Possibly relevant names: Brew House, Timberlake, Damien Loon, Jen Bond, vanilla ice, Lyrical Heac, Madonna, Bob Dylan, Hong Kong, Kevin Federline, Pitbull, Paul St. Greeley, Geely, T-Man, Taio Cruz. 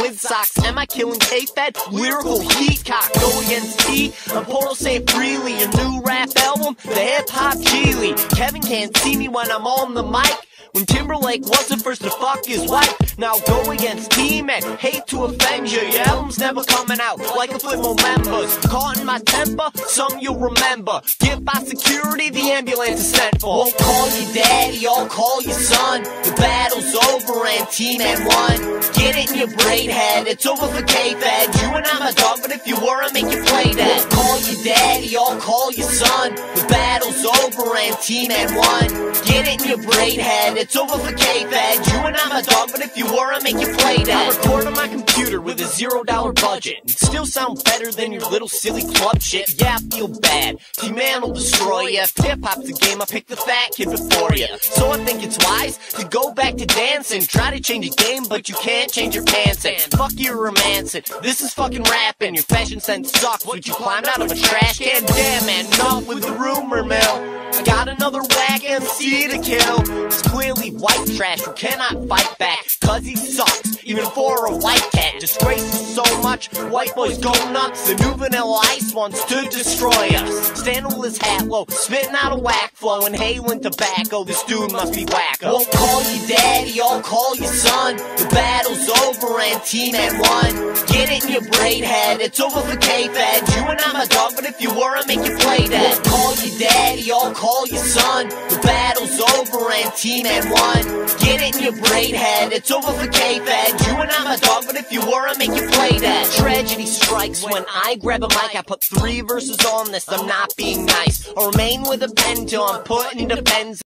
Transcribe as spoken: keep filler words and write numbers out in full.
with socks. Am I killing K-Fed? Lyrical Heac. Go against T. I'm Paul Saint Greeley. A new rap album, the hip-hop Geely. Kevin can't see me when I'm on the mic. When Timberlake wasn't first to fuck his wife. Now go against T-Man, hate to offend you. Your album's never coming out, like a flip on members. Caught in my temper, some you'll remember. Get by security, the ambulance is sent for. Won't call you daddy, I'll call you son. The battle's over and T-Man won. Get it in your brain head, it's over for K-Fed. You and I'm a dog, but if you were, I'd make you play that. Won't call you daddy, I'll call you son. The battle's over and T-Man won. Get it in your brain head, it's over for K-Fed. You and I'm a dog, but if you were, I'd make you play that. I record on my computer with a zero dollar budget. And still sound better than your little silly club shit. Yeah, I feel bad. T-Man will destroy ya. If hip-hop's a game, I picked the fat kid before ya. So I think it's wise to go back to dancing. Try to change the game, but you can't change your pants. And fuck your romancing. This is fucking rapping. Your fashion sense sucks, but you climbed out of a trash can. Damn, man, enough with the rumor mill. Got another whack M C to kill. It's clearly white trash who cannot fight back, cause he sucks, even for a white cat. Disgraces so much, white boys go nuts. The new Vanilla Ice wants to destroy us. Standing with his hat low, spitting out a whack flow, inhaling tobacco, this dude must be wacko. Won't call you daddy, I'll call you son. The battle's over and T-Man won. Get it in your braid head, it's over for K-Fed. You and I'm a dog, but if you were, I'd make you play that. Won't call you daddy, I'll call Call your son. The battle's over and T-Man won. Get it in your brain head. It's over for K-Fed. You and I'm a dog, but if you were, I'd make you play that. Tragedy strikes when I grab a mic. I put three verses on this. I'm not being nice. I'll remain with a pen till I'm put into pens.